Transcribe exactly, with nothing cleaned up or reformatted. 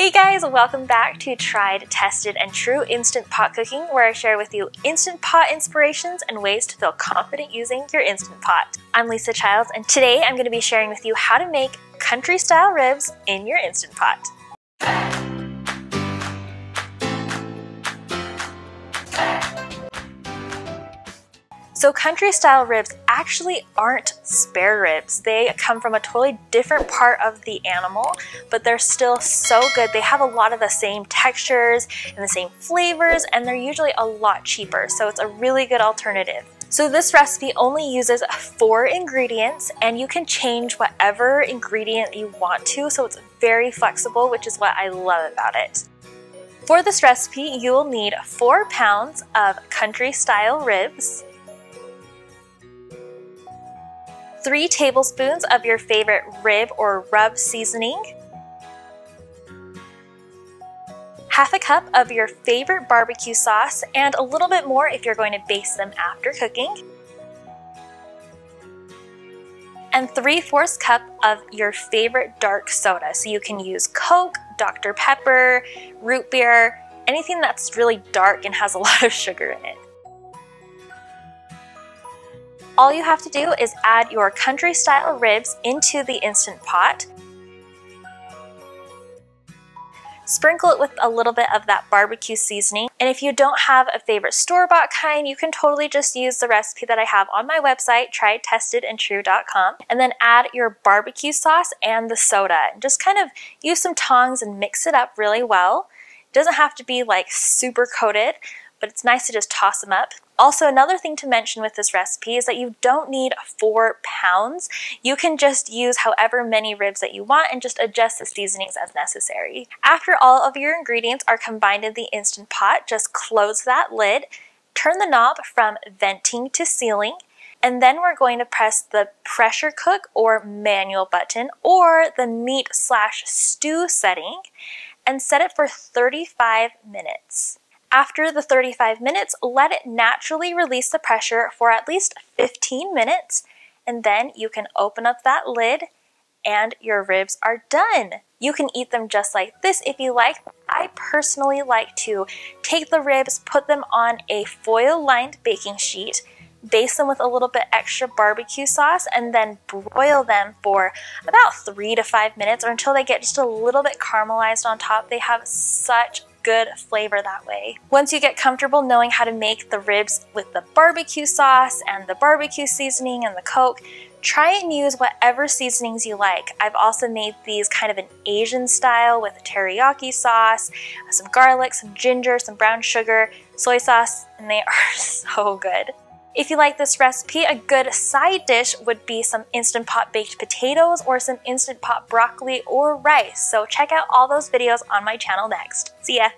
Hey guys, welcome back to Tried, Tested, and True Instant Pot Cooking, where I share with you Instant Pot inspirations and ways to feel confident using your Instant Pot. I'm Lisa Childs, and today I'm going to be sharing with you how to make country-style ribs in your Instant Pot. So country-style ribs actually aren't spare ribs. They come from a totally different part of the animal, but they're still so good. They have a lot of the same textures and the same flavors, and they're usually a lot cheaper, so it's a really good alternative. So this recipe only uses four ingredients, and you can change whatever ingredient you want to, so it's very flexible, which is what I love about it. For this recipe, you will need four pounds of country-style ribs, three tablespoons of your favorite rib or rub seasoning, half a cup of your favorite barbecue sauce, and a little bit more if you're going to baste them after cooking, and three-fourths cup of your favorite dark soda. So you can use Coke, Doctor Pepper, root beer, anything that's really dark and has a lot of sugar in it. All you have to do is add your country-style ribs into the Instant Pot. Sprinkle it with a little bit of that barbecue seasoning. And if you don't have a favorite store-bought kind, you can totally just use the recipe that I have on my website, tried tested and true dot com. And then add your barbecue sauce and the soda. Just kind of use some tongs and mix it up really well. It doesn't have to be like super coated, but it's nice to just toss them up. Also, another thing to mention with this recipe is that you don't need four pounds. You can just use however many ribs that you want and just adjust the seasonings as necessary. After all of your ingredients are combined in the Instant Pot, just close that lid, turn the knob from venting to sealing, and then we're going to press the pressure cook or manual button or the meat slash stew setting and set it for thirty-five minutes. After the thirty-five minutes, let it naturally release the pressure for at least fifteen minutes, and then you can open up that lid and your ribs are done. You can eat them just like this if you like. I personally like to take the ribs, put them on a foil-lined baking sheet, baste them with a little bit extra barbecue sauce, and then broil them for about three to five minutes or until they get just a little bit caramelized on top. They have such good flavor that way. Once you get comfortable knowing how to make the ribs with the barbecue sauce and the barbecue seasoning and the Coke, try and use whatever seasonings you like. I've also made these kind of an Asian style with teriyaki sauce, some garlic, some ginger, some brown sugar, soy sauce, and they are so good. If you like this recipe, a good side dish would be some Instant Pot baked potatoes or some Instant Pot broccoli or rice. So check out all those videos on my channel next. See ya!